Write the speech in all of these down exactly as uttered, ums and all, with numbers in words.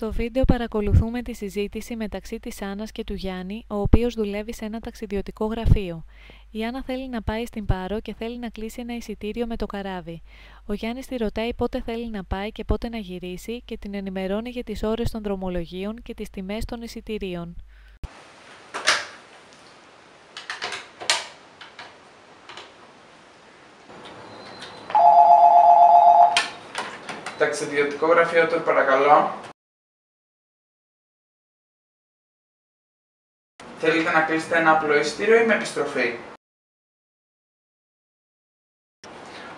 Στο βίντεο παρακολουθούμε τη συζήτηση μεταξύ της Άννας και του Γιάννη, ο οποίος δουλεύει σε ένα ταξιδιωτικό γραφείο. Η Άννα θέλει να πάει στην Πάρο και θέλει να κλείσει ένα εισιτήριο με το καράβι. Ο Γιάννης τη ρωτάει πότε θέλει να πάει και πότε να γυρίσει και την ενημερώνει για τις ώρες των δρομολογίων και τις τιμές των εισιτηρίων. Ταξιδιωτικό γραφείο, το παρακαλώ. Θέλετε να κλείσετε ένα απλό εισιτήριο ή με επιστροφή?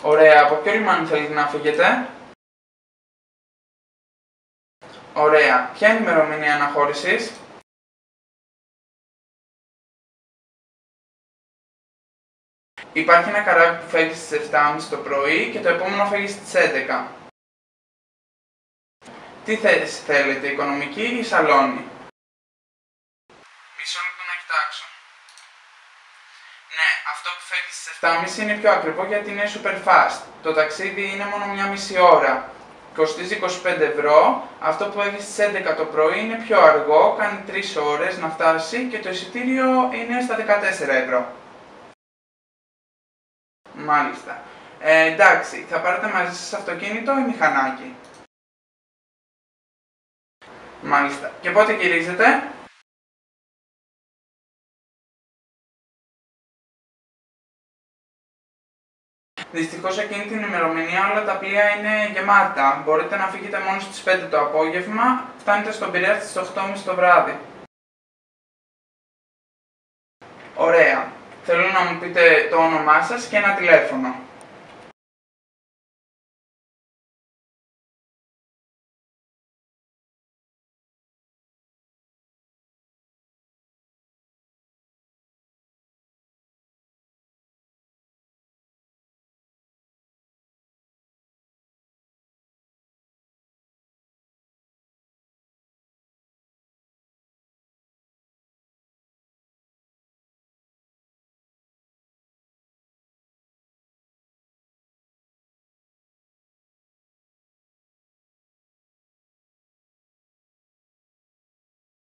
Ωραία, από ποιο λιμάνι θέλετε να φύγετε? Ωραία, ποια είναι η ημερομηνία αναχώρησης? Υπάρχει ένα καράβι που φεύγει στις επτά και τριάντα το πρωί και το επόμενο φεύγει στις έντεκα. Τι θέση θέλετε, οικονομική ή σαλόνι? Μισό λεπτό να κοιτάξω. Ναι, αυτό που φεύγει στις επτά και τριάντα είναι πιο ακριβό γιατί είναι super fast. Το ταξίδι είναι μόνο μια μισή ώρα. Κοστίζει είκοσι πέντε ευρώ. Αυτό που έχει στις έντεκα το πρωί είναι πιο αργό, κάνει τρεις ώρες να φτάσει και το εισιτήριο είναι στα δεκατέσσερα ευρώ. Μάλιστα. Ε, εντάξει, θα πάρετε μαζί σας αυτοκίνητο ή μηχανάκι? Μάλιστα. Και πότε γυρίζετε? Δυστυχώς εκείνη την ημερομηνία όλα τα πλοία είναι γεμάτα. Μπορείτε να φύγετε μόνο στις πέντε το απόγευμα, φτάνετε στον Πειραιά στις οκτώ και τριάντα το βράδυ. Ωραία. Θέλω να μου πείτε το όνομά σας και ένα τηλέφωνο.